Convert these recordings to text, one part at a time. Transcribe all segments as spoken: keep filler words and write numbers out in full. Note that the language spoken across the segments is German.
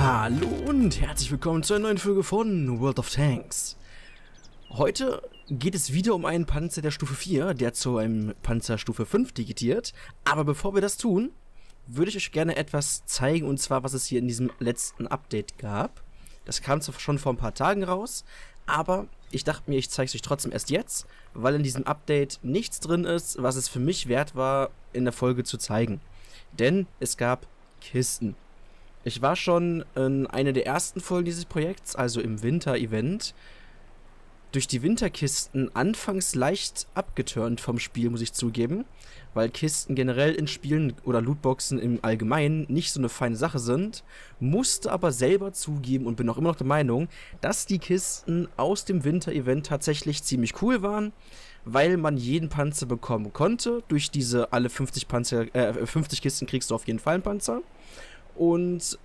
Hallo und herzlich willkommen zu einer neuen Folge von World of Tanks. Heute geht es wieder um einen Panzer der Stufe vier, der zu einem Panzer Stufe fünf digitiert. Aber bevor wir das tun, würde ich euch gerne etwas zeigen, und zwar was es hier in diesem letzten Update gab. Das kam zwar schon vor ein paar Tagen raus, aber ich dachte mir, ich zeige es euch trotzdem erst jetzt, weil in diesem Update nichts drin ist, was es für mich wert war, in der Folge zu zeigen. Denn es gab Kisten. Ich war schon in einer der ersten Folgen dieses Projekts, also im Winter-Event, durch die Winterkisten anfangs leicht abgeturnt vom Spiel, muss ich zugeben, weil Kisten generell in Spielen oder Lootboxen im Allgemeinen nicht so eine feine Sache sind, musste aber selber zugeben und bin auch immer noch der Meinung, dass die Kisten aus dem Winter-Event tatsächlich ziemlich cool waren, weil man jeden Panzer bekommen konnte. Durch diese alle fünfzig, Panzer, äh, fünfzig Kisten kriegst du auf jeden Fall einen Panzer. Und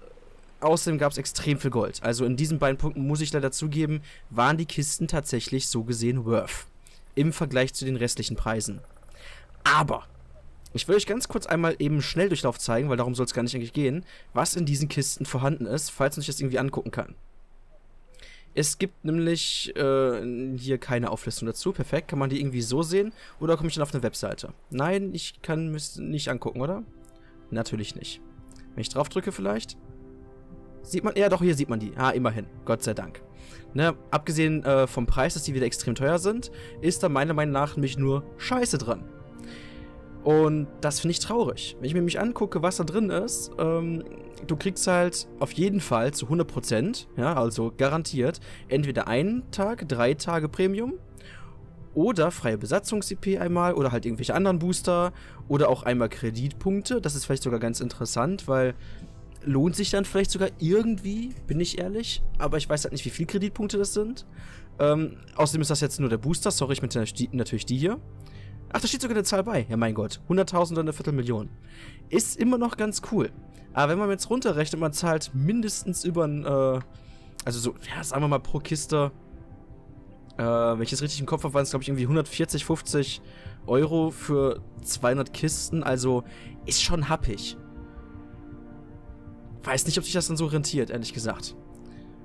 außerdem gab es extrem viel Gold. Also in diesen beiden Punkten, muss ich leider zugeben, waren die Kisten tatsächlich so gesehen worth. Im Vergleich zu den restlichen Preisen. Aber ich will euch ganz kurz einmal eben Schnelldurchlauf zeigen, weil darum soll es gar nicht eigentlich gehen, was in diesen Kisten vorhanden ist, falls man sich das irgendwie angucken kann. Es gibt nämlich äh, hier keine Auflistung dazu. Perfekt, kann man die irgendwie so sehen? Oder komme ich dann auf eine Webseite? Nein, ich kann mich nicht angucken, oder? Natürlich nicht. Wenn ich drauf drücke vielleicht... Sieht man? Ja, doch, hier sieht man die. Ah, immerhin. Gott sei Dank. Ne, abgesehen äh, vom Preis, dass die wieder extrem teuer sind, ist da meiner Meinung nach nämlich nur Scheiße dran. Und das finde ich traurig. Wenn ich mir mich angucke, was da drin ist, ähm, du kriegst halt auf jeden Fall zu hundert Prozent, ja, also garantiert, entweder einen Tag, drei Tage Premium oder freie Besatzungs-I P einmal oder halt irgendwelche anderen Booster oder auch einmal Kreditpunkte. Das ist vielleicht sogar ganz interessant, weil... Lohnt sich dann vielleicht sogar irgendwie, bin ich ehrlich. Aber ich weiß halt nicht, wie viele Kreditpunkte das sind. Ähm, außerdem ist das jetzt nur der Booster. Sorry, ich meine natürlich die hier. Ach, da steht sogar eine Zahl bei. Ja, mein Gott. hunderttausend oder eine Viertelmillion. Ist immer noch ganz cool. Aber wenn man jetzt runterrechnet, man zahlt mindestens über ein... Äh, also so, ja, sagen wir mal pro Kiste... Äh, wenn ich es richtig im Kopf habe, waren es, glaube ich, irgendwie hundertvierzig, fünfzig Euro für zweihundert Kisten. Also, ist schon happig. Weiß nicht, ob sich das dann so rentiert, ehrlich gesagt.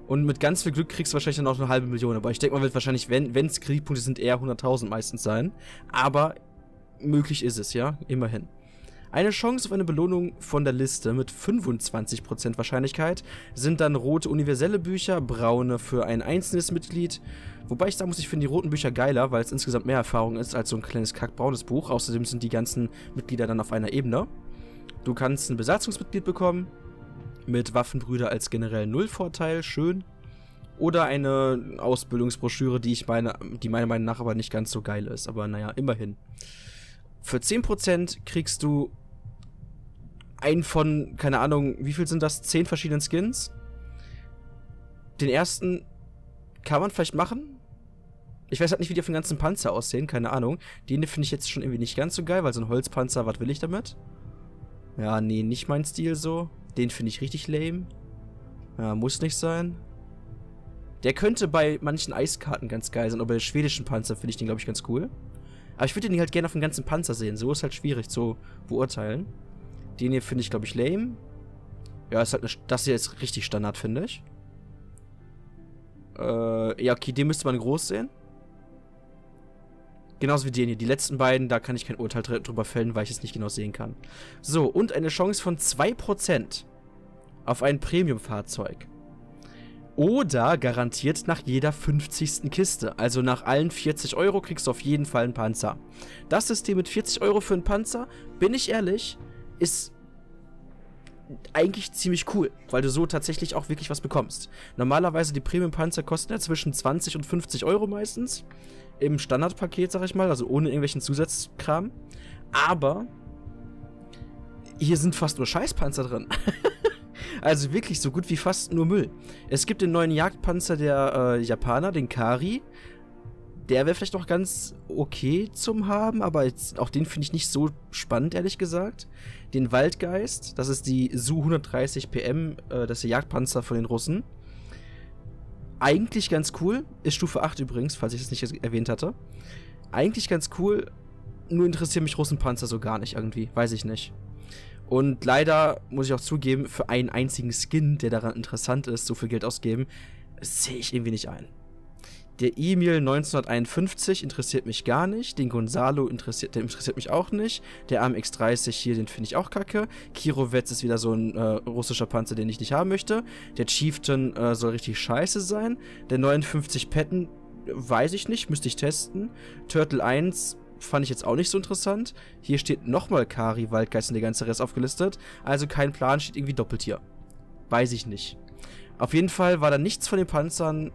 Und mit ganz viel Glück kriegst du wahrscheinlich dann auch eine halbe Million. Aber ich denke, man wird wahrscheinlich, wenn es Kreditpunkte sind, eher hunderttausend meistens sein. Aber möglich ist es, ja? Immerhin. Eine Chance auf eine Belohnung von der Liste mit fünfundzwanzig Prozent Wahrscheinlichkeit sind dann rote universelle Bücher, braune für ein einzelnes Mitglied. Wobei ich sagen muss, ich finde die roten Bücher geiler, weil es insgesamt mehr Erfahrung ist als so ein kleines kackbraunes Buch. Außerdem sind die ganzen Mitglieder dann auf einer Ebene. Du kannst ein Besatzungsmitglied bekommen. Mit Waffenbrüder als generell Nullvorteil, schön. Oder eine Ausbildungsbroschüre, die ich meine, die meiner Meinung nach aber nicht ganz so geil ist. Aber naja, immerhin. Für zehn Prozent kriegst du einen von, keine Ahnung, wie viel sind das? zehn verschiedenen Skins. Den ersten kann man vielleicht machen. Ich weiß halt nicht, wie die auf den ganzen Panzer aussehen, keine Ahnung. Den finde ich jetzt schon irgendwie nicht ganz so geil, weil so ein Holzpanzer, was will ich damit? Ja, nee, nicht mein Stil so. Den finde ich richtig lame. Ja, muss nicht sein. Der könnte bei manchen Eiskarten ganz geil sein. Aber bei schwedischen Panzer finde ich den, glaube ich, ganz cool. Aber ich würde den halt gerne auf dem ganzen Panzer sehen. So ist halt schwierig zu beurteilen. Den hier finde ich, glaube ich, lame. Ja, ist halt eine, das hier ist richtig Standard, finde ich. Äh, ja, okay, den müsste man groß sehen. Genauso wie den hier. Die letzten beiden, da kann ich kein Urteil drüber fällen, weil ich es nicht genau sehen kann. So, und eine Chance von zwei Prozent auf ein Premium-Fahrzeug. Oder garantiert nach jeder fünfzigsten Kiste. Also nach allen vierzig Euro kriegst du auf jeden Fall einen Panzer. Das System mit vierzig Euro für einen Panzer, bin ich ehrlich, ist eigentlich ziemlich cool, weil du so tatsächlich auch wirklich was bekommst. Normalerweise die Premium-Panzer kosten ja zwischen zwanzig und fünfzig Euro meistens. Im Standardpaket, sag ich mal, also ohne irgendwelchen Zusatzkram. Aber hier sind fast nur Scheißpanzer drin. Also wirklich so gut wie fast nur Müll. Es gibt den neuen Jagdpanzer der äh, Japaner, den Kari. Der wäre vielleicht noch ganz okay zum haben, aber jetzt, auch den finde ich nicht so spannend, ehrlich gesagt. Den Waldgeist, das ist die Su hundertdreißig P M, äh, das ist der Jagdpanzer von den Russen. Eigentlich ganz cool. Ist Stufe acht übrigens, falls ich das nicht erwähnt hatte. Eigentlich ganz cool, nur interessieren mich Russenpanzer so gar nicht irgendwie. Weiß ich nicht. Und leider, muss ich auch zugeben, für einen einzigen Skin, der daran interessant ist, so viel Geld auszugeben, sehe ich irgendwie nicht ein. Der Emil neunzehnhunderteinundfünfzig interessiert mich gar nicht. Den Gonzalo interessiert, der interessiert mich auch nicht. Der A M X dreißig hier, den finde ich auch kacke. Kirovetz ist wieder so ein äh, russischer Panzer, den ich nicht haben möchte. Der Chieftain äh, soll richtig scheiße sein. Der neunundfünfzig Patton, weiß ich nicht, müsste ich testen. Turtle eins fand ich jetzt auch nicht so interessant. Hier steht nochmal Kari, Waldgeist und der ganze Rest aufgelistet. Also kein Plan, steht irgendwie doppelt hier. Weiß ich nicht. Auf jeden Fall war da nichts von den Panzern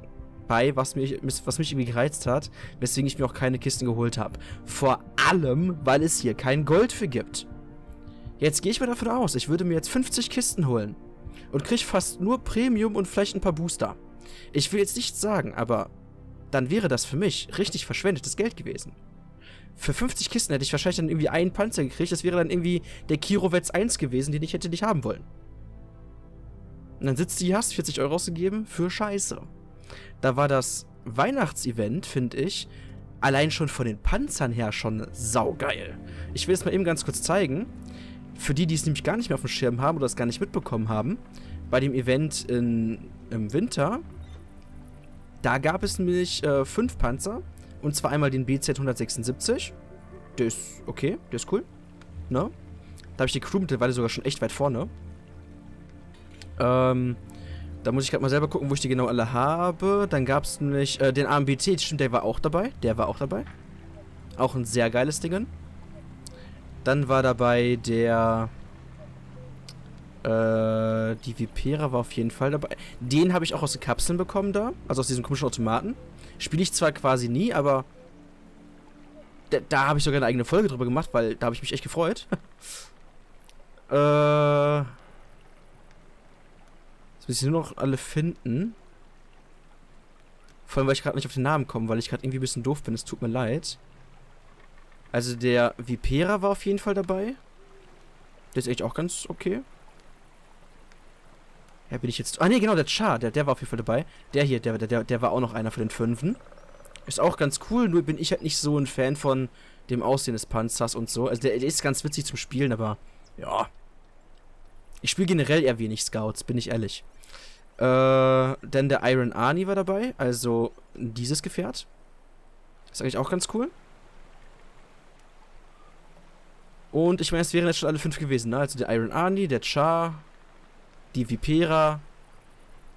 bei, was mich, was mich irgendwie gereizt hat, weswegen ich mir auch keine Kisten geholt habe. Vor allem, weil es hier kein Gold für gibt. Jetzt gehe ich mal davon aus, ich würde mir jetzt fünfzig Kisten holen und kriege fast nur Premium und vielleicht ein paar Booster. Ich will jetzt nichts sagen, aber dann wäre das für mich richtig verschwendetes Geld gewesen. Für fünfzig Kisten hätte ich wahrscheinlich dann irgendwie einen Panzer gekriegt, das wäre dann irgendwie der Kirovetz eins gewesen, den ich hätte nicht haben wollen. Und dann sitzt du hier, hast vierzig Euro ausgegeben für Scheiße. Da war das Weihnachtsevent, finde ich, allein schon von den Panzern her schon saugeil. Ich will es mal eben ganz kurz zeigen. Für die, die es nämlich gar nicht mehr auf dem Schirm haben oder es gar nicht mitbekommen haben, bei dem Event in, im Winter, da gab es nämlich äh, fünf Panzer. Und zwar einmal den B Z hundertsechsundsiebzig. Der ist okay, der ist cool. Ne? Da habe ich die Crew mittlerweile sogar schon echt weit vorne. Ähm... Da muss ich gerade mal selber gucken, wo ich die genau alle habe. Dann gab es nämlich äh, den A M B T, stimmt, der war auch dabei. Der war auch dabei. Auch ein sehr geiles Ding. Dann war dabei der... Äh, die Vipera war auf jeden Fall dabei. Den habe ich auch aus den Kapseln bekommen da. Also aus diesem komischen Automaten. Spiele ich zwar quasi nie, aber... Da, da habe ich sogar eine eigene Folge drüber gemacht, weil da habe ich mich echt gefreut. äh... Jetzt muss ich nur noch alle finden. Vor allem, weil ich gerade nicht auf den Namen komme, weil ich gerade irgendwie ein bisschen doof bin. Es tut mir leid. Also der Vipera war auf jeden Fall dabei. Der ist echt auch ganz okay. Ja, bin ich jetzt... Ah, ne, genau, der Char, der, der war auf jeden Fall dabei. Der hier, der, der, der war auch noch einer von den Fünfen. Ist auch ganz cool, nur bin ich halt nicht so ein Fan von dem Aussehen des Panzers und so. Also der, der ist ganz witzig zum Spielen, aber... Ja... Ich spiele generell eher wenig Scouts, bin ich ehrlich. Äh, denn der Iron Arnie war dabei, also dieses Gefährt. Ist eigentlich auch ganz cool. Und ich meine, es wären jetzt schon alle fünf gewesen, ne? Also der Iron Arnie, der Char, die Vipera,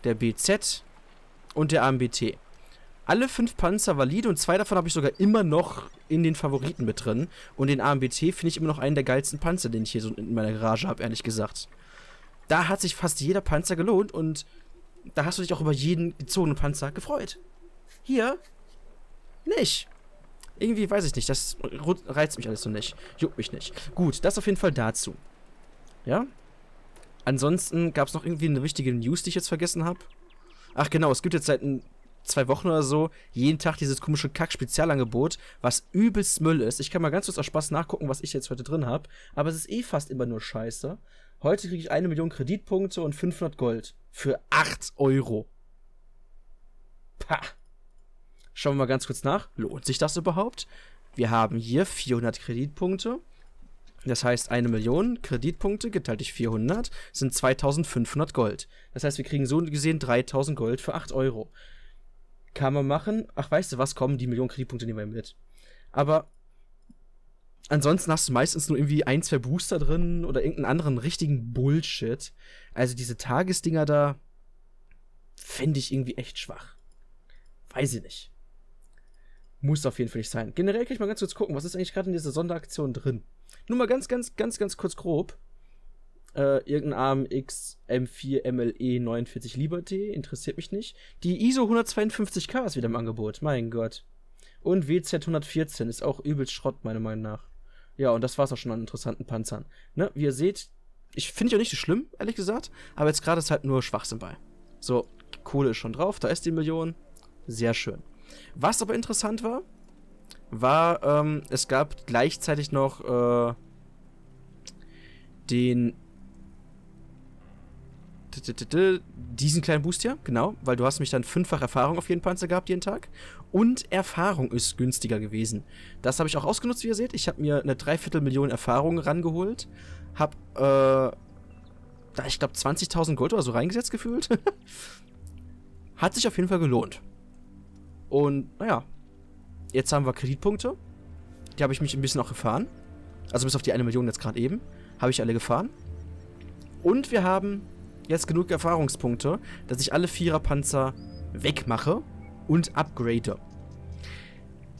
der B Z und der A M B T. Alle fünf Panzer valide und zwei davon habe ich sogar immer noch in den Favoriten mit drin. Und den A M B T finde ich immer noch einen der geilsten Panzer, den ich hier so in meiner Garage habe, ehrlich gesagt. Da hat sich fast jeder Panzer gelohnt und da hast du dich auch über jeden gezogenen Panzer gefreut. Hier nicht. Irgendwie weiß ich nicht, das reizt mich alles so nicht. Juckt mich nicht. Gut, das auf jeden Fall dazu. Ja? Ansonsten gab es noch irgendwie eine wichtige News, die ich jetzt vergessen habe. Ach genau, es gibt jetzt seit zwei Wochen oder so jeden Tag dieses komische Kack-Spezialangebot, was übelst Müll ist. Ich kann mal ganz kurz aus Spaß nachgucken, was ich jetzt heute drin habe. Aber es ist eh fast immer nur Scheiße. Heute kriege ich eine Million Kreditpunkte und fünfhundert Gold. Für acht Euro. Pah. Schauen wir mal ganz kurz nach. Lohnt sich das überhaupt? Wir haben hier vierhundert Kreditpunkte. Das heißt, eine Million Kreditpunkte geteilt durch vierhundert sind zweitausendfünfhundert Gold. Das heißt, wir kriegen so gesehen dreitausend Gold für acht Euro. Kann man machen. Ach, weißt du was, kommen die Millionen Kreditpunkte nehmen wir mit. Aber ansonsten hast du meistens nur irgendwie ein, zwei Booster drin oder irgendeinen anderen richtigen Bullshit. Also diese Tagesdinger da finde ich irgendwie echt schwach. Weiß ich nicht. Muss auf jeden Fall nicht sein. Generell kann ich mal ganz kurz gucken, was ist eigentlich gerade in dieser Sonderaktion drin? Nur mal ganz, ganz, ganz, ganz kurz grob. Äh, irgendein A M X M vier M L E neunundvierzig Liberty, interessiert mich nicht. Die I S O hundertzweiundfünfzig K ist wieder im Angebot, mein Gott. Und W Z hundertvierzehn ist auch übelst Schrott, meiner Meinung nach. Ja, und das war's auch schon an interessanten Panzern. Ne, wie ihr seht, ich finde ich auch nicht so schlimm, ehrlich gesagt, aber jetzt gerade ist halt nur Schwachsinn bei. So, Kohle ist schon drauf, da ist die Million, sehr schön. Was aber interessant war, war, ähm, es gab gleichzeitig noch, äh, den... diesen kleinen Boost hier, genau, weil du hast mich dann fünffach Erfahrung auf jeden Panzer gehabt jeden Tag und Erfahrung ist günstiger gewesen. Das habe ich auch ausgenutzt, wie ihr seht. Ich habe mir eine Dreiviertelmillion Erfahrung rangeholt, habe, äh, ich glaube zwanzigtausend Gold oder so reingesetzt gefühlt. Hat sich auf jeden Fall gelohnt. Und, naja, jetzt haben wir Kreditpunkte. Die habe ich mich ein bisschen auch gefahren. Also bis auf die eine Million jetzt gerade eben. Habe ich alle gefahren. Und wir haben jetzt genug Erfahrungspunkte, dass ich alle Viererpanzer wegmache und upgrade.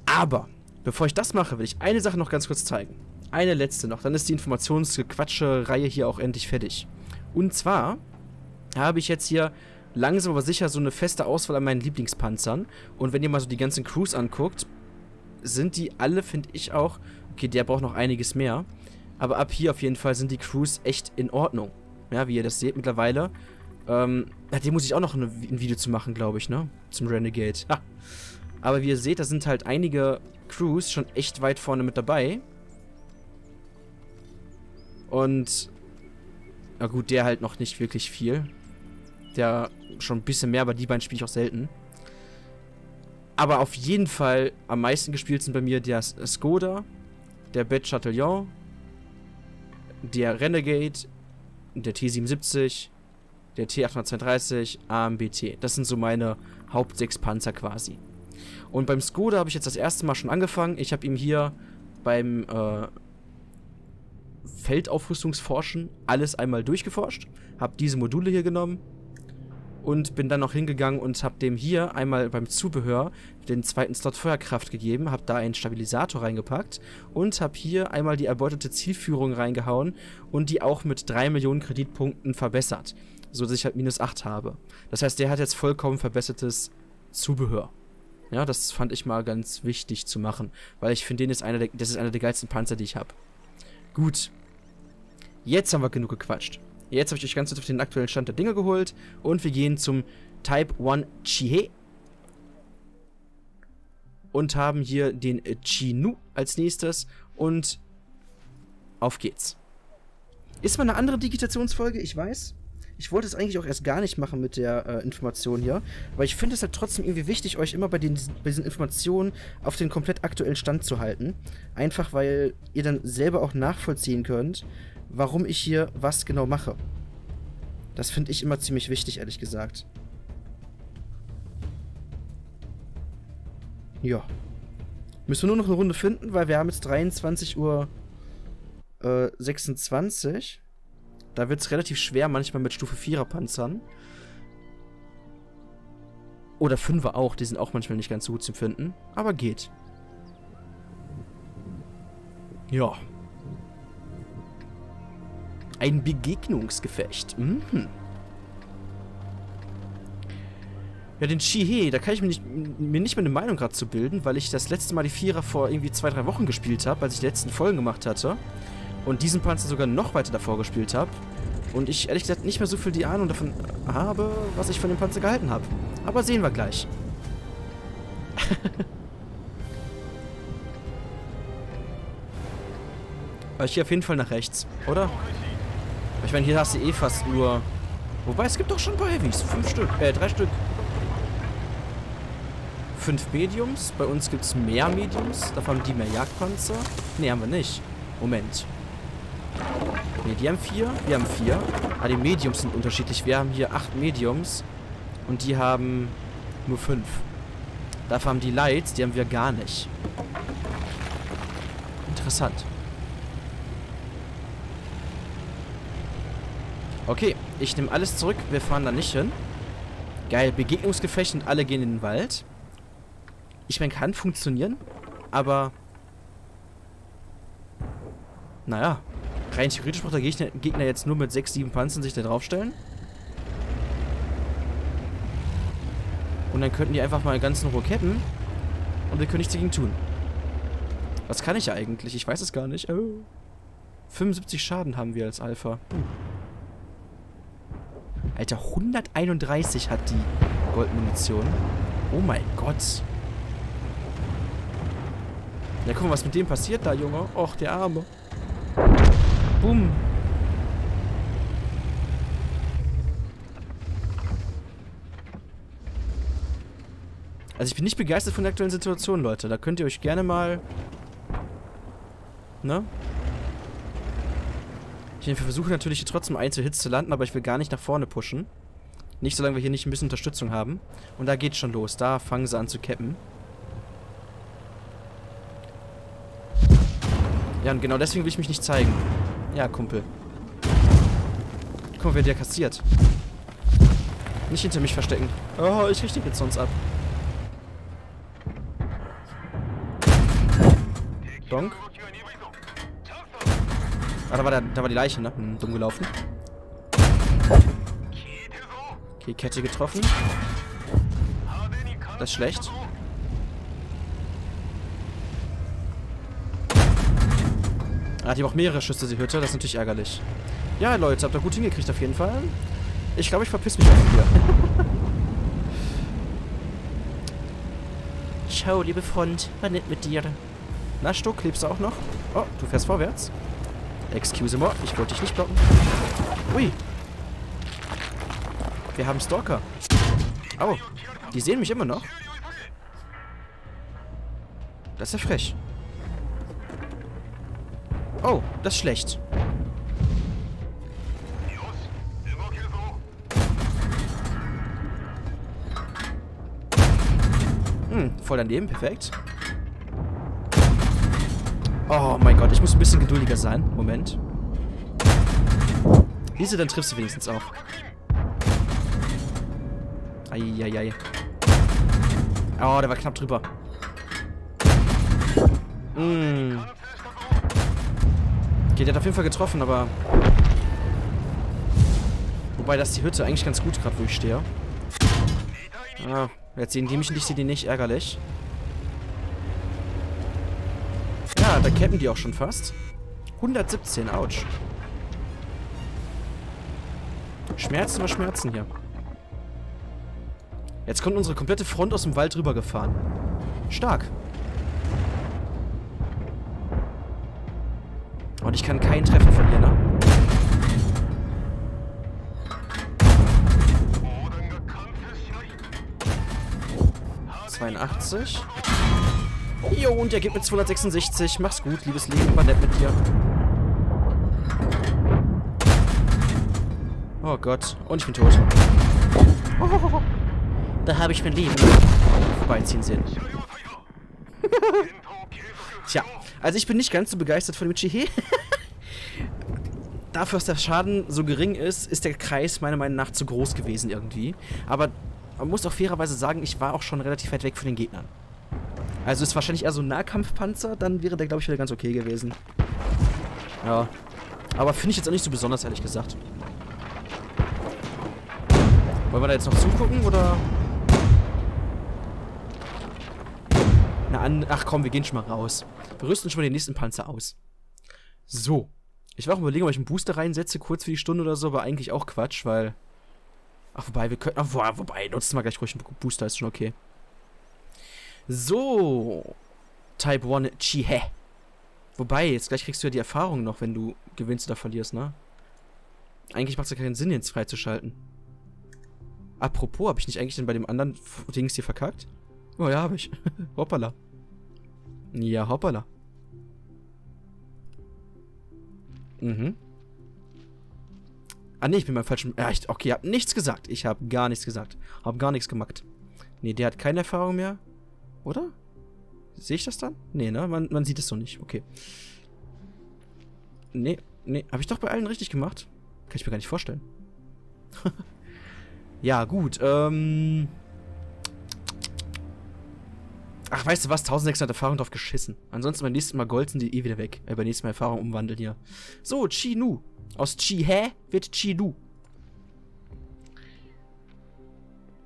Aber, bevor ich das mache, will ich eine Sache noch ganz kurz zeigen. Eine letzte noch, dann ist die Informationsgequatsche-Reihe hier auch endlich fertig. Und zwar habe ich jetzt hier langsam aber sicher so eine feste Auswahl an meinen Lieblingspanzern. Und wenn ihr mal so die ganzen Crews anguckt, sind die alle, finde ich auch, okay, der braucht noch einiges mehr. Aber ab hier auf jeden Fall sind die Crews echt in Ordnung. Ja, wie ihr das seht mittlerweile. Ähm, dem muss ich auch noch ein, ein Video zu machen, glaube ich, ne? Zum Renegade. Ha. Aber wie ihr seht, da sind halt einige Crews schon echt weit vorne mit dabei. Und, na gut, der halt noch nicht wirklich viel. Der schon ein bisschen mehr, aber die beiden spiele ich auch selten. Aber auf jeden Fall am meisten gespielt sind bei mir der Skoda, der Bat Chatillon, der Renegade, der T siebenundsiebzig, der T achthundertzweiunddreißig, A M B T. Das sind so meine Hauptsechs Panzer quasi. Und beim Skoda habe ich jetzt das erste Mal schon angefangen. Ich habe ihm hier beim äh, Feldaufrüstungsforschen alles einmal durchgeforscht. Habe diese Module hier genommen. Und bin dann noch hingegangen und habe dem hier einmal beim Zubehör den zweiten Slot Feuerkraft gegeben, habe da einen Stabilisator reingepackt und habe hier einmal die erbeutete Zielführung reingehauen und die auch mit drei Millionen Kreditpunkten verbessert, sodass ich halt minus acht habe. Das heißt, der hat jetzt vollkommen verbessertes Zubehör. Ja, das fand ich mal ganz wichtig zu machen, weil ich finde, den ist einer der, das ist einer der geilsten Panzer, die ich habe. Gut, jetzt haben wir genug gequatscht. Jetzt habe ich euch ganz kurz auf den aktuellen Stand der Dinge geholt. Und wir gehen zum Type eins Chi-He. Und haben hier den Chi-Nu als nächstes. Und auf geht's. Ist mal eine andere Digitationsfolge, ich weiß. Ich wollte es eigentlich auch erst gar nicht machen mit der äh, Information hier. Aber ich finde es halt trotzdem irgendwie wichtig, euch immer bei, den, bei diesen Informationen auf den komplett aktuellen Stand zu halten. Einfach, weil ihr dann selber auch nachvollziehen könnt, warum ich hier was genau mache. Das finde ich immer ziemlich wichtig, ehrlich gesagt. Ja. Müssen wir nur noch eine Runde finden, weil wir haben jetzt dreiundzwanzig Uhr äh, sechsundzwanzig. Da wird es relativ schwer, manchmal mit Stufe vierer Panzern. Oder Fünfer auch, die sind auch manchmal nicht ganz so gut zu finden. Aber geht. Ja. Ein Begegnungsgefecht. Mhm. Ja, den Chi-He, da kann ich mir nicht, mir nicht mehr eine Meinung gerade zu bilden, weil ich das letzte Mal die Vierer vor irgendwie zwei, drei Wochen gespielt habe, als ich die letzten Folgen gemacht hatte. Und diesen Panzer sogar noch weiter davor gespielt habe. Und ich ehrlich gesagt nicht mehr so viel die Ahnung davon habe, was ich von dem Panzer gehalten habe. Aber sehen wir gleich. Ich gehe auf jeden Fall nach rechts, oder? Ich meine, hier hast du eh fast nur... Wobei, es gibt doch schon ein paar Heavys. Fünf Stück. Äh, drei Stück. Fünf Mediums. Bei uns gibt es mehr Mediums. Davon haben die mehr Jagdpanzer. Ne, haben wir nicht. Moment. Ne, die haben vier. Wir haben vier. Ah, die Mediums sind unterschiedlich. Wir haben hier acht Mediums. Und die haben nur fünf. Dafür haben die Lights. Die haben wir gar nicht. Interessant. Okay, ich nehme alles zurück. Wir fahren da nicht hin. Geil, Begegnungsgefecht und alle gehen in den Wald. Ich meine, kann funktionieren, aber... Naja, rein theoretisch braucht der Gegner, Gegner jetzt nur mit sechs, sieben Panzern sich da draufstellen. Und dann könnten die einfach mal ganz in Ruhe cappen. Und wir können nichts dagegen tun. Was kann ich eigentlich? Ich weiß es gar nicht. Oh. fünfundsiebzig Schaden haben wir als Alpha. Hm. Alter, hunderteinunddreißig hat die Goldmunition. Oh mein Gott. Ja, guck mal, was mit dem passiert da, Junge. Och, der Arme. Bumm. Also ich bin nicht begeistert von der aktuellen Situation, Leute. Da könnt ihr euch gerne mal... Ne? Ich versuche natürlich hier trotzdem Einzelhits zu landen, aber ich will gar nicht nach vorne pushen. Nicht, solange wir hier nicht ein bisschen Unterstützung haben. Und da geht's schon los. Da fangen sie an zu cappen. Ja, und genau deswegen will ich mich nicht zeigen. Ja, Kumpel. Guck mal, wer der kassiert. Nicht hinter mich verstecken. Oh, ich richte jetzt sonst ab. Donk. Ah, da war, der, da war die Leiche, ne? Hm, dumm gelaufen. Okay, Kette getroffen. Das ist schlecht. Ah, die braucht mehrere Schüsse, die Hütte. Das ist natürlich ärgerlich. Ja, Leute, habt ihr gut hingekriegt auf jeden Fall. Ich glaube, ich verpiss mich einfach hier. Ciao, liebe Freund. War nett mit dir. Na, Stuck, lebst du auch noch? Oh, du fährst vorwärts. Excuse me, ich wollte dich nicht blocken. Ui. Wir haben Stalker. Au, oh, die sehen mich immer noch. Das ist ja frech. Oh, das ist schlecht. Hm, voll daneben, perfekt. Oh mein Gott, ich muss ein bisschen geduldiger sein. Moment. Diese, dann triffst du wenigstens auch. Eieiei. Oh, der war knapp drüber. Mm. Okay, der hat auf jeden Fall getroffen, aber... Wobei, das ist die Hütte eigentlich ganz gut gerade, wo ich stehe. Ah, jetzt sehen die mich nicht, sehen die nicht, ärgerlich. Ja, da cappen die auch schon fast. hundertsiebzehn, ouch. Schmerzen über Schmerzen hier. Jetzt kommt unsere komplette Front aus dem Wald rübergefahren. Stark. Und ich kann keinen Treffen von hier, ne? zweiundachtzig. Jo, und der geht mit zweihundertsechsundsechzig. Mach's gut, liebes Leben. War nett mit dir. Oh Gott. Und ich bin tot. Oh, oh, oh. Da habe ich mein Leben vorbeiziehen sehen. Tja, also ich bin nicht ganz so begeistert von dem Chi-He. Dafür, dass der Schaden so gering ist, ist der Kreis meiner Meinung nach zu groß gewesen irgendwie. Aber man muss auch fairerweise sagen, ich war auch schon relativ weit weg von den Gegnern. Also ist wahrscheinlich eher so ein Nahkampfpanzer, dann wäre der, glaube ich, wieder ganz okay gewesen. Ja, aber finde ich jetzt auch nicht so besonders, ehrlich gesagt. Wollen wir da jetzt noch zugucken, oder... Ach komm, wir gehen schon mal raus. Wir rüsten schon mal den nächsten Panzer aus. So. Ich war auch überlegen, ob ich einen Booster reinsetze, kurz für die Stunde oder so, aber eigentlich auch Quatsch, weil... Ach, wobei, wir können... Ach, wobei, nutzen wir gleich ruhig einen Booster, ist schon okay. So. Type eins Chi-He. Wobei, jetzt gleich kriegst du ja die Erfahrung noch, wenn du gewinnst oder verlierst, ne? Eigentlich macht es ja keinen Sinn, jetzt freizuschalten. Apropos, habe ich nicht eigentlich denn bei dem anderen Dings hier verkackt? Oh ja, habe ich. Hoppala. Ja, hoppala. Mhm. Ah, ne, ich bin beim falschen... Ja, ich, okay, ich habe nichts gesagt. Ich habe gar nichts gesagt. Habe gar nichts gemacht. Ne, der hat keine Erfahrung mehr. Oder? Sehe ich das dann? Ne, ne? Man, man sieht es so nicht. Okay. Ne, ne. Habe ich doch bei allen richtig gemacht? Kann ich mir gar nicht vorstellen. Ja, gut. Ähm... Ach, weißt du was? sechzehnhundert Erfahrung drauf geschissen. Ansonsten beim nächsten Mal Gold sind die eh wieder weg. Äh, beim nächsten Mal Erfahrung umwandeln hier. So, Chi-Nu. Aus Chi-He wird Chi-Nu.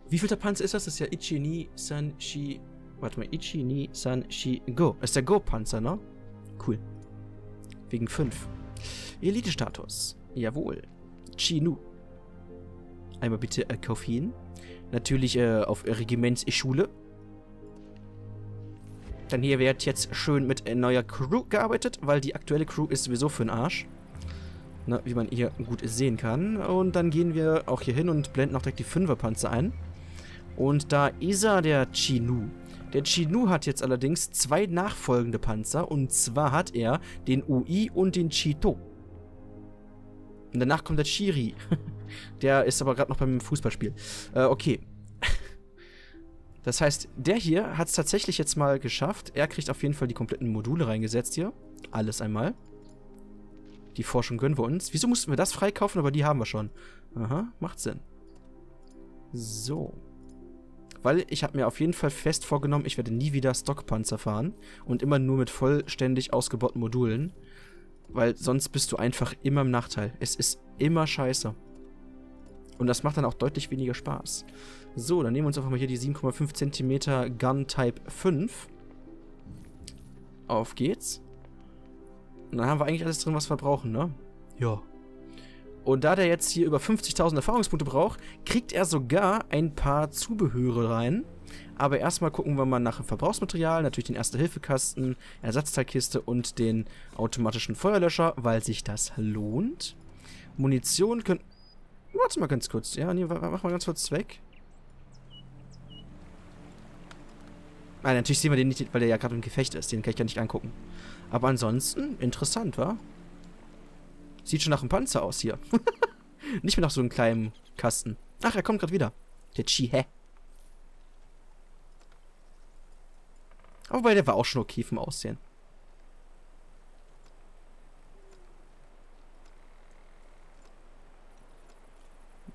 Wie viel der Panzer ist das? Das ist ja Ichi-Ni San Shi... Warte mal, Ichi-Ni San Shi Go. Das ist der Go-Panzer, ne? Cool. Wegen fünf. Elite-Status. Jawohl. Chi-Nu. Einmal bitte äh, Koffein. Natürlich äh, auf Regimentsschule. Dann hier wird jetzt schön mit äh, neuer Crew gearbeitet, weil die aktuelle Crew ist sowieso für den Arsch. Na, wie man hier gut sehen kann. Und dann gehen wir auch hier hin und blenden auch direkt die Fünferpanzer ein. Und da ist er, der Chi-Nu. Der Chi-Nu hat jetzt allerdings zwei nachfolgende Panzer, und zwar hat er den U I und den Chi-To. Und danach kommt der Chi-Ri. Der ist aber gerade noch beim Fußballspiel. Äh, okay. Das heißt, der hier hat es tatsächlich jetzt mal geschafft. Er kriegt auf jeden Fall die kompletten Module reingesetzt hier. Alles einmal. Die Forschung gönnen wir uns. Wieso mussten wir das freikaufen, aber die haben wir schon. Aha, macht Sinn. So. Weil ich habe mir auf jeden Fall fest vorgenommen, ich werde nie wieder Stockpanzer fahren. Und immer nur mit vollständig ausgebauten Modulen. Weil sonst bist du einfach immer im Nachteil. Es ist immer scheiße. Und das macht dann auch deutlich weniger Spaß. So, dann nehmen wir uns einfach mal hier die sieben Komma fünf Zentimeter Gun Type fünf. Auf geht's. Und dann haben wir eigentlich alles drin, was wir brauchen, ne? Ja. Und da der jetzt hier über fünfzigtausend Erfahrungspunkte braucht, kriegt er sogar ein paar Zubehöre rein. Aber erstmal gucken wir mal nach dem Verbrauchsmaterial. Natürlich den Erste-Hilfe-Kasten, Ersatzteilkiste und den automatischen Feuerlöscher, weil sich das lohnt. Munition können... Warte mal ganz kurz. Ja, nee, mach mal ganz kurz weg. Ah, natürlich sehen wir den nicht, weil der ja gerade im Gefecht ist. Den kann ich ja nicht angucken. Aber ansonsten, interessant, wa? Sieht schon nach einem Panzer aus hier. Nicht mehr nach so einem kleinen Kasten. Ach, er kommt gerade wieder. Der Chi-He. Wobei, der war auch schon okay vom Aussehen.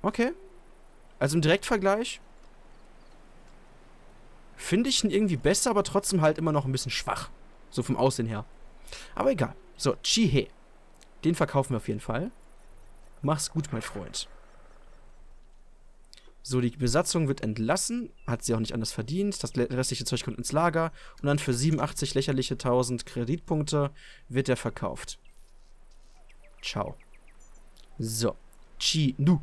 Okay. Also im Direktvergleich finde ich ihn irgendwie besser, aber trotzdem halt immer noch ein bisschen schwach. So vom Aussehen her. Aber egal. So, Chi-He. Den verkaufen wir auf jeden Fall. Mach's gut, mein Freund. So, die Besatzung wird entlassen. Hat sie auch nicht anders verdient. Das restliche Zeug kommt ins Lager. Und dann für siebenundachtzig lächerliche tausend Kreditpunkte wird er verkauft. Ciao. So. Chi-Nu.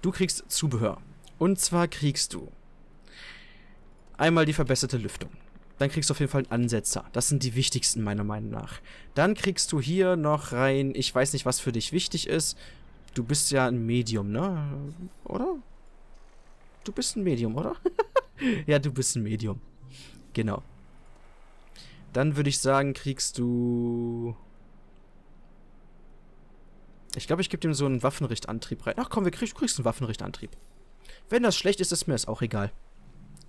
Du kriegst Zubehör. Und zwar kriegst du einmal die verbesserte Lüftung. Dann kriegst du auf jeden Fall einen Ansetzer. Das sind die wichtigsten, meiner Meinung nach. Dann kriegst du hier noch rein, ich weiß nicht, was für dich wichtig ist. Du bist ja ein Medium, ne? Oder? Du bist ein Medium, oder? Ja, du bist ein Medium. Genau. Dann würde ich sagen, kriegst du... Ich glaube, ich gebe dem so einen Waffenrichtantrieb rein. Ach komm, wir krieg, kriegst einen Waffenrichtantrieb. Wenn das schlecht ist, ist mir das auch egal.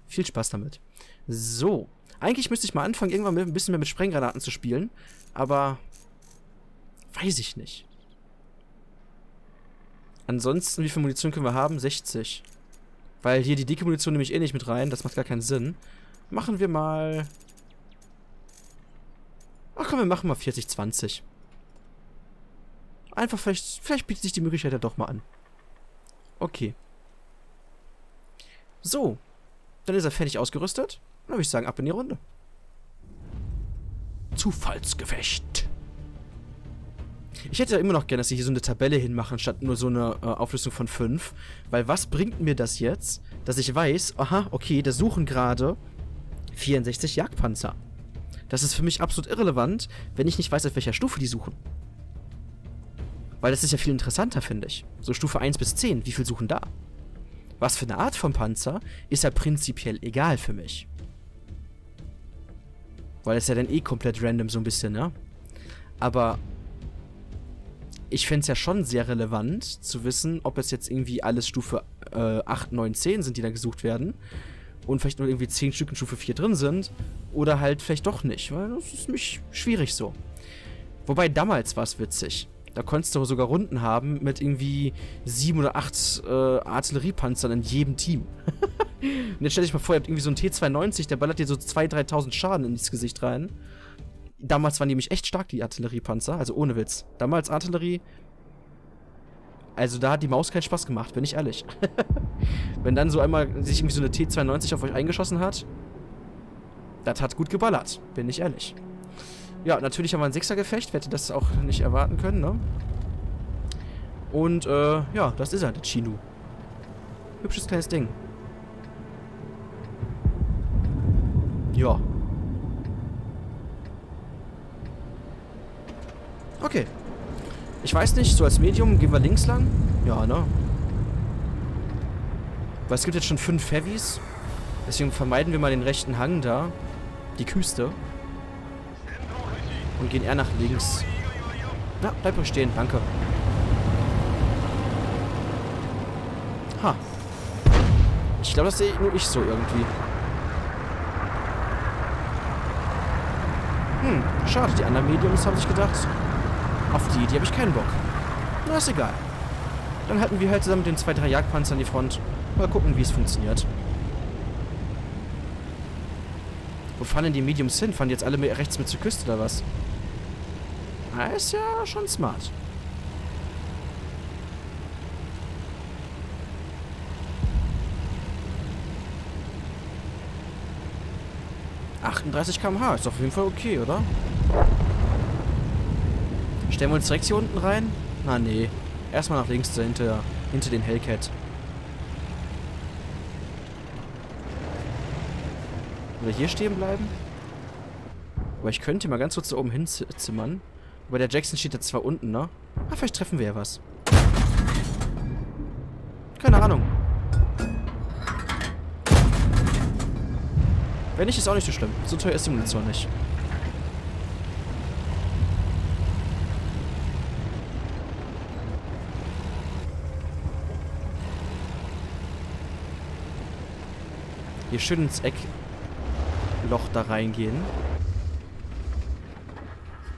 Viel Spaß damit. So. Eigentlich müsste ich mal anfangen, irgendwann mit, ein bisschen mehr mit Sprenggranaten zu spielen. Aber... Weiß ich nicht. Ansonsten, wie viel Munition können wir haben? sechzig. Weil hier die dicke Munition nehme ich eh nicht mit rein. Das macht gar keinen Sinn. Machen wir mal... Ach komm, wir machen mal vierzig, zwanzig. Einfach, vielleicht, vielleicht bietet sich die Möglichkeit ja doch mal an. Okay. So. Dann ist er fertig ausgerüstet. Dann würde ich sagen, ab in die Runde. Zufallsgefecht. Ich hätte ja immer noch gerne, dass sie hier so eine Tabelle hinmachen, statt nur so eine äh, Auflösung von fünf. Weil was bringt mir das jetzt, dass ich weiß, aha, okay, da suchen gerade vierundsechzig Jagdpanzer. Das ist für mich absolut irrelevant, wenn ich nicht weiß, auf welcher Stufe die suchen. Weil das ist ja viel interessanter, finde ich. So Stufe eins bis zehn, wie viel suchen da? Was für eine Art von Panzer ist ja prinzipiell egal für mich. Weil es ja dann eh komplett random so ein bisschen, ne? Aber ich fände es ja schon sehr relevant zu wissen, ob es jetzt irgendwie alles Stufe äh, acht, neun, zehn sind, die da gesucht werden. Und vielleicht nur irgendwie zehn Stück in Stufe vier drin sind. Oder halt vielleicht doch nicht, weil das ist nämlich schwierig so. Wobei damals war es witzig. Da konntest du sogar Runden haben mit irgendwie sieben oder acht äh, Artilleriepanzern in jedem Team. Und jetzt stell dich mal vor, ihr habt irgendwie so einen T zweiundneunzig, der ballert dir so zweitausend, dreitausend Schaden ins Gesicht rein. Damals waren die nämlich echt stark, die Artilleriepanzer, also ohne Witz. Damals Artillerie, also da hat die Maus keinen Spaß gemacht, bin ich ehrlich. Wenn dann so einmal sich irgendwie so eine T zweiundneunzig auf euch eingeschossen hat, das hat gut geballert, bin ich ehrlich. Ja, natürlich haben wir ein Sechsergefecht. Wer hätte das auch nicht erwarten können, ne? Und, äh, ja, das ist er, der Chi-Nu. Hübsches kleines Ding. Ja. Okay. Ich weiß nicht, so als Medium gehen wir links lang. Ja, ne? Weil es gibt jetzt schon fünf Heavys. Deswegen vermeiden wir mal den rechten Hang da. Die Küste. Und gehen eher nach links. Na, bleib mal stehen. Danke. Ha. Ich glaube, das sehe nur ich so irgendwie. Hm, schade. Die anderen Mediums haben sich gedacht, auf die, die habe ich keinen Bock. Na, ist egal. Dann halten wir halt zusammen mit den zwei, drei Jagdpanzern die Front. Mal gucken, wie es funktioniert. Wo fahren denn die Mediums hin? Fahren die jetzt alle mit, rechts mit zur Küste oder was? Na, ist ja schon smart. achtunddreißig Kilometer pro Stunde ist auf jeden Fall okay, oder? Stellen wir uns direkt hier unten rein? Na, nee. Erstmal nach links dahinter, hinter den Hellcat. Oder hier stehen bleiben? Aber ich könnte mal ganz kurz da oben hinzimmern. Aber der Jackson steht jetzt zwar unten, ne? Ah, vielleicht treffen wir ja was. Keine Ahnung. Wenn nicht, ist auch nicht so schlimm. So teuer ist die Munition nicht. Hier schön ins Eckloch da reingehen.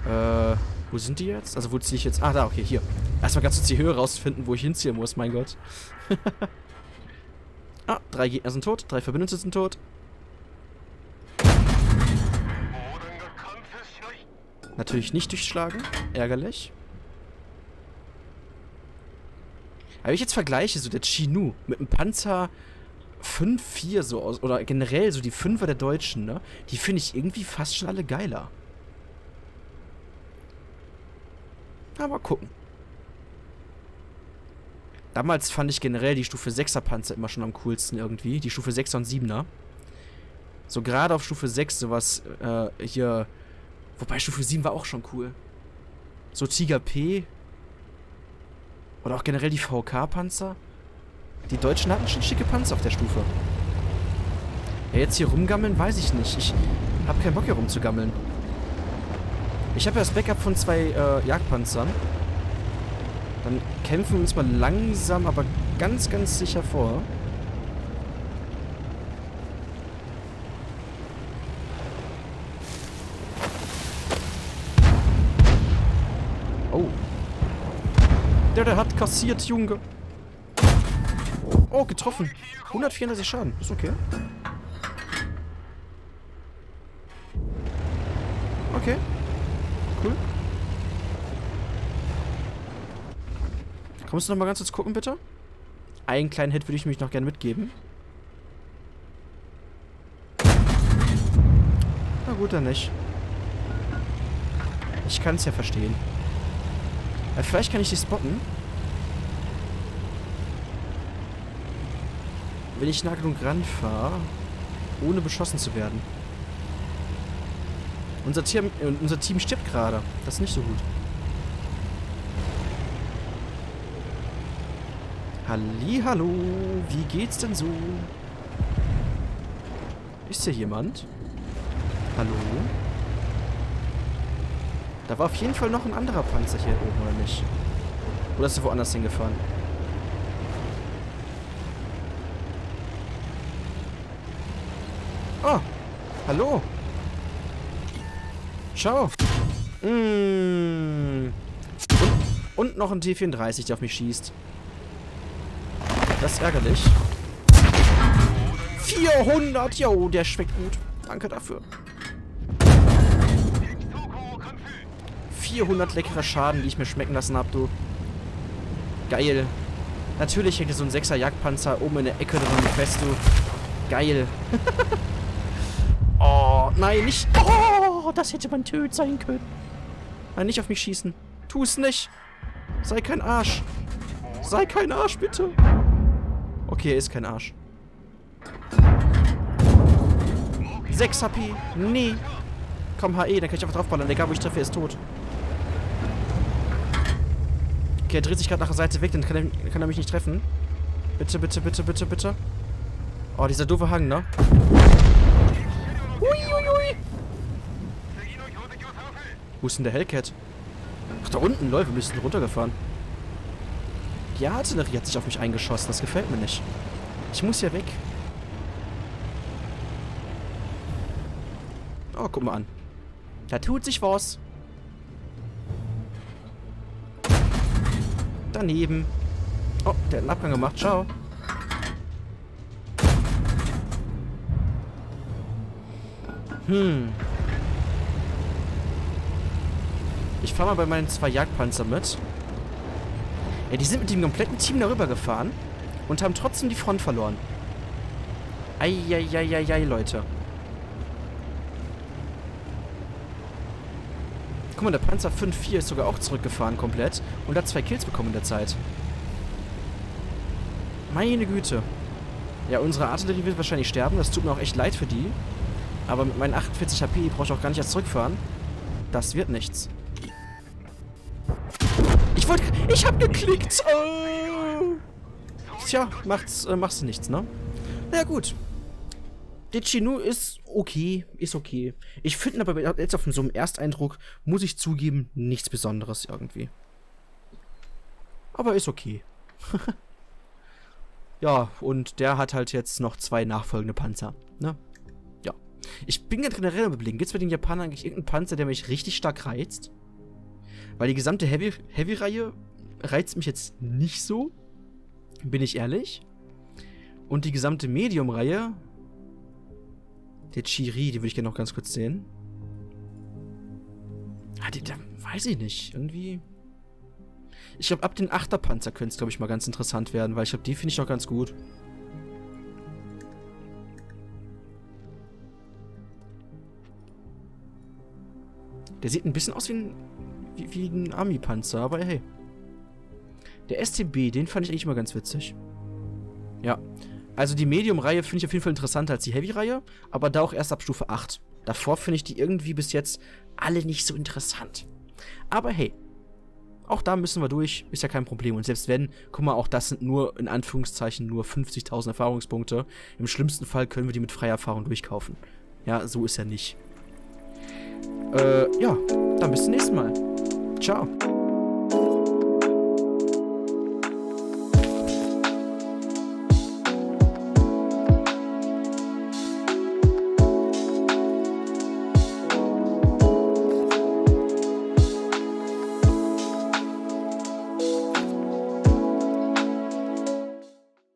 Äh, wo sind die jetzt? Also wo ziehe ich jetzt? Ah, da, okay, hier. Erstmal ganz kurz die Höhe rausfinden, wo ich hinziehen muss, mein Gott. Ah, drei Gegner sind tot, drei Verbündete sind tot. Natürlich nicht durchschlagen. Ärgerlich. Aber wenn ich jetzt vergleiche, so der Chi-Nu mit einem Panzer fünf vier so aus, oder generell so die Fünfer der Deutschen, ne? Die finde ich irgendwie fast schon alle geiler. Aber gucken. Damals fand ich generell die Stufe sechser Panzer immer schon am coolsten irgendwie. Die Stufe sechser und siebener. So gerade auf Stufe sechs sowas äh, hier... Wobei Stufe sieben war auch schon cool. So Tiger P. Oder auch generell die V K-Panzer. Die Deutschen hatten schon schicke Panzer auf der Stufe. Ja, jetzt hier rumgammeln, weiß ich nicht. Ich habe keinen Bock hier rumzugammeln. Ich habe ja das Backup von zwei äh, Jagdpanzern. Dann kämpfen wir uns mal langsam, aber ganz, ganz sicher vor. Der, der hat kassiert, Junge. Oh, getroffen. hundertvierunddreißig Schaden. Ist okay. Okay. Cool. Kommst du nochmal ganz kurz gucken, bitte? Einen kleinen Hit würde ich mich noch gerne mitgeben. Na gut, dann nicht. Ich kann es ja verstehen. Vielleicht kann ich die spotten. Wenn ich nah genug ranfahre, ohne beschossen zu werden. Unser Team, unser Team stirbt gerade. Das ist nicht so gut. Hallihallo, wie geht's denn so? Ist hier jemand? Hallo? Da war auf jeden Fall noch ein anderer Panzer hier oben, oder nicht? Oder ist er woanders hingefahren? Oh! Hallo! Ciao! Mmh. Und, und noch ein T vierunddreißig, der auf mich schießt. Das ist ärgerlich. vierhundert! Jo, der schmeckt gut. Danke dafür. vierhundert leckerer Schaden, die ich mir schmecken lassen habe, du. Geil. Natürlich hängt so ein sechser Jagdpanzer oben in der Ecke dran fest, du. Geil. Oh, nein, nicht. Oh, das hätte man töd sein können. Nein, nicht auf mich schießen. Tu es nicht. Sei kein Arsch. Sei kein Arsch, bitte. Okay, er ist kein Arsch. sechs H P. Nee. Komm, H E, dann kann ich einfach draufballern. Egal, wo ich treffe, er ist tot. Okay, er dreht sich gerade nach der Seite weg, dann kann er, kann er mich nicht treffen. Bitte, bitte, bitte, bitte, bitte. Oh, dieser doofe Hang, ne? Ui, ui, ui. Wo ist denn der Hellcat? Ach, da unten, lol, wir müssen runtergefahren. Die Artillerie hat sich auf mich eingeschossen, das gefällt mir nicht. Ich muss hier weg. Oh, guck mal an. Da tut sich was. Daneben. Oh, der hat einen Abgang gemacht. Ciao. Hm. Ich fahre mal bei meinen zwei Jagdpanzer mit. Ja, die sind mit dem kompletten Team darüber gefahren und haben trotzdem die Front verloren. Eieieiei, Leute. Guck mal, der Panzer fünf vier ist sogar auch zurückgefahren komplett und hat zwei Kills bekommen in der Zeit. Meine Güte. Ja, unsere Artillerie wird wahrscheinlich sterben. Das tut mir auch echt leid für die. Aber mit meinen achtundvierzig HP brauche ich auch gar nicht erst zurückfahren. Das wird nichts. Ich wollte... Ich habe geklickt! Oh. Tja, macht's, äh, machst du nichts, ne? Na gut. Der Chi-Nu ist okay, ist okay. Ich finde aber jetzt auf so einem Ersteindruck, muss ich zugeben, nichts Besonderes irgendwie. Aber ist okay. Ja, und der hat halt jetzt noch zwei nachfolgende Panzer, ne? Ja. Ich bin ganz generell überblicken, gibt es bei den Japanern eigentlich irgendeinen Panzer, der mich richtig stark reizt? Weil die gesamte Heavy, Heavy-Reihe reizt mich jetzt nicht so, bin ich ehrlich. Und die gesamte Medium-Reihe... Der Chi-Ri, die würde ich gerne noch ganz kurz sehen. Ah, die, da weiß ich nicht. Irgendwie... Ich glaube, ab den achter Panzer könnte es, glaube ich, mal ganz interessant werden, weil ich glaube, die finde ich noch ganz gut. Der sieht ein bisschen aus wie ein, wie, wie ein Army-Panzer, aber hey. Der S T B, den fand ich eigentlich immer ganz witzig. Ja. Also die Medium-Reihe finde ich auf jeden Fall interessanter als die Heavy-Reihe, aber da auch erst ab Stufe acht. Davor finde ich die irgendwie bis jetzt alle nicht so interessant. Aber hey, auch da müssen wir durch, ist ja kein Problem. Und selbst wenn, guck mal, auch das sind nur, in Anführungszeichen, nur fünfzigtausend Erfahrungspunkte. Im schlimmsten Fall können wir die mit freier Erfahrung durchkaufen. Ja, so ist ja nicht. Äh, ja, dann bis zum nächsten Mal. Ciao.